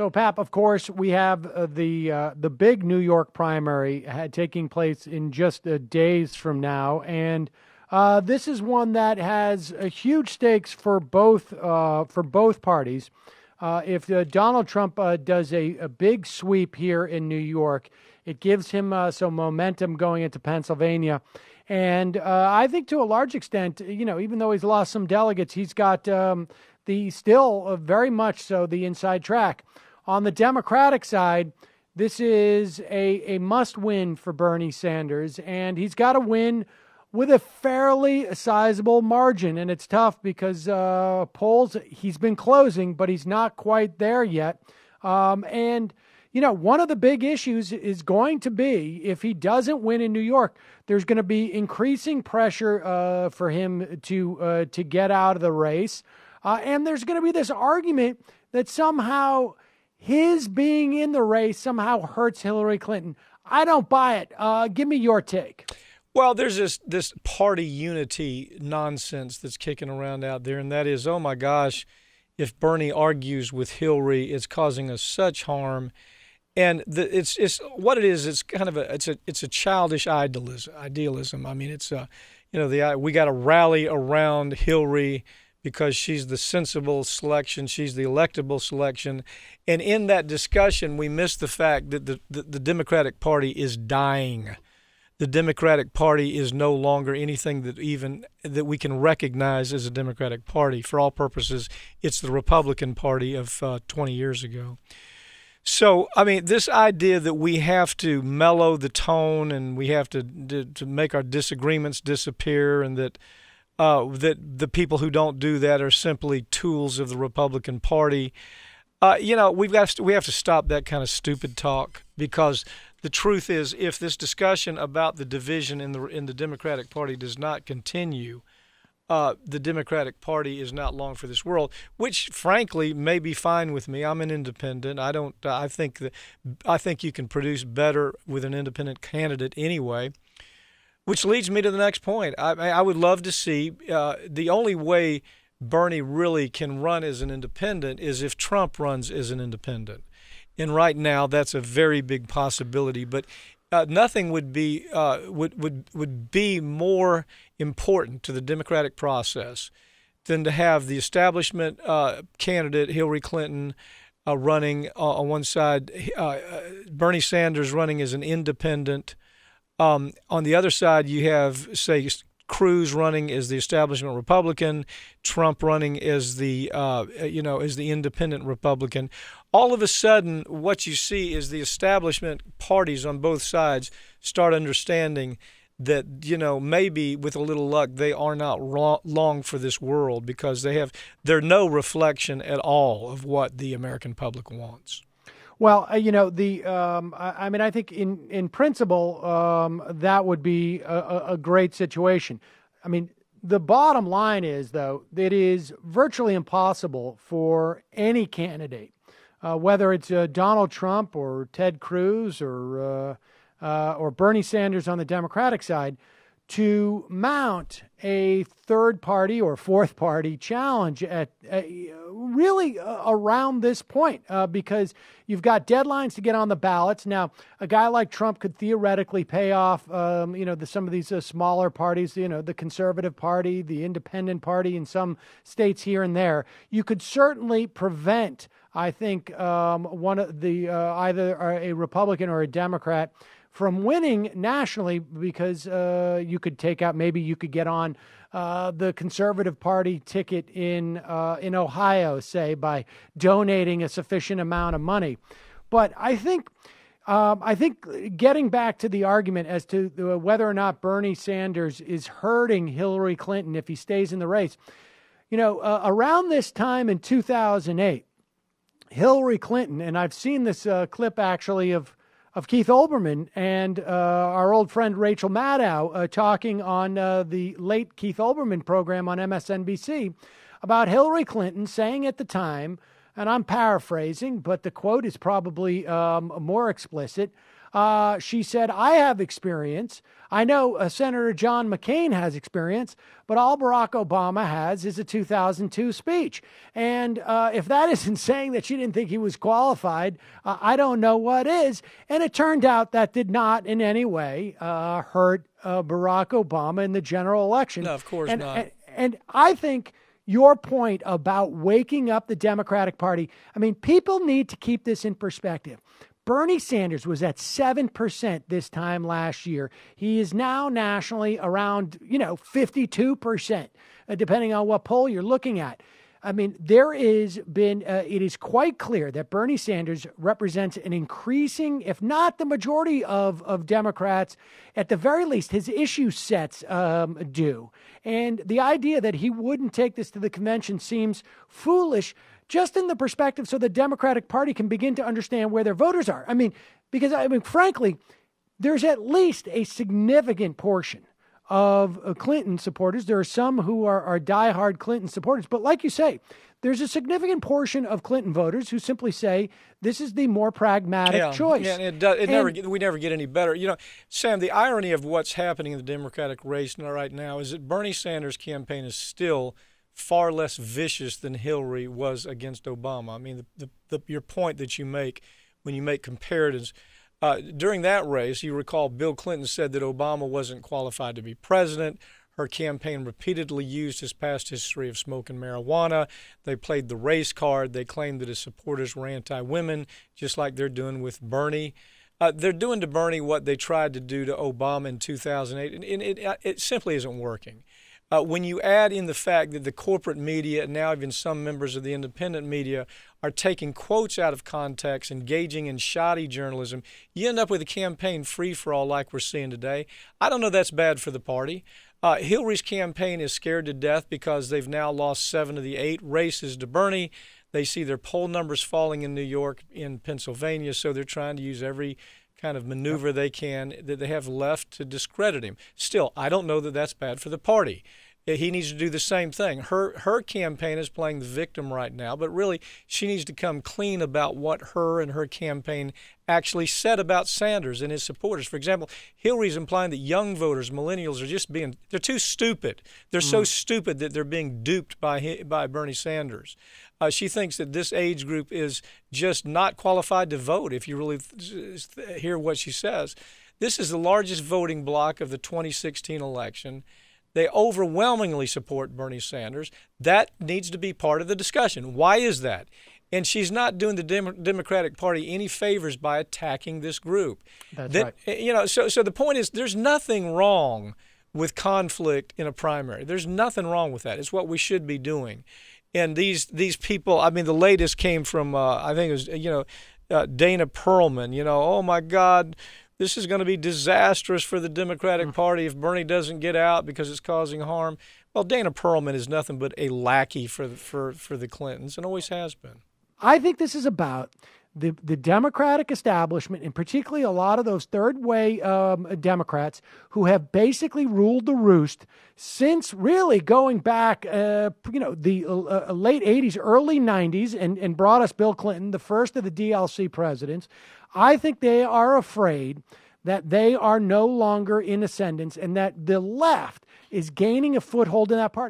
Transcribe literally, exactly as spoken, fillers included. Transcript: So, Pap, of course, we have uh, the uh, the big New York primary had taking place in just uh, days from now. And uh, this is one that has uh, huge stakes for both uh, for both parties. Uh, if uh, Donald Trump uh, does a, a big sweep here in New York, it gives him uh, some momentum going into Pennsylvania. And uh, I think to a large extent, you know, even though he's lost some delegates, he's got um, the still uh, very much so the inside track. On the Democratic side, this is a, a must win for Bernie Sanders, and he's got to win with a fairly sizable margin. And it's tough because uh, polls, he's been closing, but he's not quite there yet. Um, and, you know, one of the big issues is going to be if he doesn't win in New York, there's going to be increasing pressure uh, for him to uh, to get out of the race. Uh, and there's going to be this argument that somehow his being in the race somehow hurts Hillary Clinton. I don't buy it. Uh, give me your take. Well, there's this, this party unity nonsense that's kicking around out there, and that is, oh, my gosh, if Bernie argues with Hillary, it's causing us such harm. And the, it's, it's what it is. It's kind of a it's a it's a childish idealism. Idealism. I mean, it's a, you know, the we got to rally around Hillary because she's the sensible selection. She's the electable selection. And in that discussion, we miss the fact that the, the, the Democratic Party is dying. The Democratic Party is no longer anything that even that we can recognize as a Democratic Party. For all purposes, it's the Republican Party of uh, twenty years ago. So, I mean, this idea that we have to mellow the tone and we have to to, to make our disagreements disappear, and that uh, that the people who don't do that are simply tools of the Republican Party. Uh, you know, we've got to, we have to stop that kind of stupid talk, because the truth is, if this discussion about the division in the in the Democratic Party does not continue, uh, the Democratic Party is not long for this world. Which, frankly, may be fine with me. I'm an independent. I don't. I think that I think you can produce better with an independent candidate anyway. Which leads me to the next point. I, I would love to see uh, the only way Bernie really can run as an independent is if Trump runs as an independent. And right now, that's a very big possibility. But uh, nothing would be uh, would would would be more important to the democratic process than to have the establishment uh, candidate Hillary Clinton uh, running uh, on one side, uh, Bernie Sanders running as an independent. Um, on the other side, you have, say, Cruz running as the establishment Republican, Trump running as the uh, you know as the independent Republican. All of a sudden, what you see is the establishment parties on both sides start understanding that, you know, maybe with a little luck they are not long for this world, because they have they're no reflection at all of what the American public wants. Well, you know, the um, I mean, I think in, in principle, um, that would be a, a great situation. I mean, the bottom line is, though, it is virtually impossible for any candidate, uh, whether it's uh, Donald Trump or Ted Cruz or uh, uh, or Bernie Sanders on the Democratic side, to mount a third party or fourth party challenge at, at really uh, around this point, uh, because you've got deadlines to get on the ballots. Now, a guy like Trump could theoretically pay off, um, you know, the, some of these uh, smaller parties, you know, the Conservative Party, the Independent Party in some states here and there. You could certainly prevent, I think, um, one of the uh, either a Republican or a Democrat from winning nationally, because uh, you could take out, maybe you could get on uh, the Conservative Party ticket in uh, in Ohio, say, by donating a sufficient amount of money. But I think um, I think getting back to the argument as to whether or not Bernie Sanders is hurting Hillary Clinton if he stays in the race, you know, uh, around this time in two thousand eight, Hillary Clinton, and I've seen this uh, clip actually of of Keith Olbermann and uh, our old friend Rachel Maddow uh, talking on uh, the late Keith Olbermann program on M S N B C about Hillary Clinton saying at the time, and I'm paraphrasing, but the quote is probably um, more explicit. Uh, she said, I have experience. I know uh, Senator John McCain has experience, but all Barack Obama has is a two thousand two speech. And uh, if that isn't saying that she didn't think he was qualified, uh, I don't know what is. And it turned out that did not in any way uh, hurt uh, Barack Obama in the general election. No, of course and, not. And, and I think your point about waking up the Democratic Party, I mean, people need to keep this in perspective. Bernie Sanders was at seven percent this time last year. He is now nationally around, you know, fifty-two percent, depending on what poll you're looking at. I mean, there is been, uh, it is quite clear that Bernie Sanders represents an increasing, if not the majority of, of Democrats, at the very least, his issue sets um, do. And the idea that he wouldn't take this to the convention seems foolish, just in the perspective so the Democratic Party can begin to understand where their voters are. I mean, because, I mean, frankly, there's at least a significant portion of Clinton supporters. There are some who are, are diehard Clinton supporters. But like you say, there's a significant portion of Clinton voters who simply say this is the more pragmatic yeah, choice. Yeah, and it, does, it and, never we never get any better. You know, Sam, the irony of what's happening in the Democratic race right now is that Bernie Sanders' campaign is still far less vicious than Hillary was against Obama. I mean, the, the, the, your point that you make when you make comparatives. Uh, during that race, you recall Bill Clinton said that Obama wasn't qualified to be president. Her campaign repeatedly used his past history of smoking marijuana. They played the race card. They claimed that his supporters were anti-women, just like they're doing with Bernie. Uh, they're doing to Bernie what they tried to do to Obama in two thousand eight, and, and it, it simply isn't working. Uh, when you add in the fact that the corporate media, and now even some members of the independent media, are taking quotes out of context, engaging in shoddy journalism, you end up with a campaign free-for-all like we're seeing today. I don't know that's bad for the party. Uh, Hillary's campaign is scared to death because they've now lost seven of the eight races to Bernie. They see their poll numbers falling in New York, in Pennsylvania, so they're trying to use every kind of maneuver they can that they have left to discredit him. Still, I don't know that that's bad for the party. He needs to do the same thing. Her her campaign is playing the victim right now, but really she needs to come clean about what her and her campaign actually said about Sanders and his supporters. For example, Hillary's implying that young voters, millennials, are just being, they're too stupid. They're mm. so stupid that they're being duped by, by Bernie Sanders. Uh, she thinks that this age group is just not qualified to vote, if you really th th hear what she says. This is the largest voting bloc of the twenty sixteen election. They overwhelmingly support Bernie Sanders. That needs to be part of the discussion. Why is that? And she's not doing the Dem Democratic Party any favors by attacking this group. That's that, right. You know, so, so the point is there's nothing wrong with conflict in a primary. There's nothing wrong with that. It's what we should be doing. And these these people, I mean, the latest came from, uh, I think it was, you know, uh, Dana Perlman, you know, oh, my God, this is going to be disastrous for the Democratic Party if Bernie doesn't get out because it's causing harm. Well, Dana Perlman is nothing but a lackey for the, for, for the Clintons and always has been. I think this is about the, the Democratic establishment, and particularly a lot of those third-way um, Democrats who have basically ruled the roost since really going back, uh, you know, the uh, late eighties, early nineties, and, and brought us Bill Clinton, the first of the D L C presidents. I think they are afraid that they are no longer in ascendance and that the left is gaining a foothold in that party.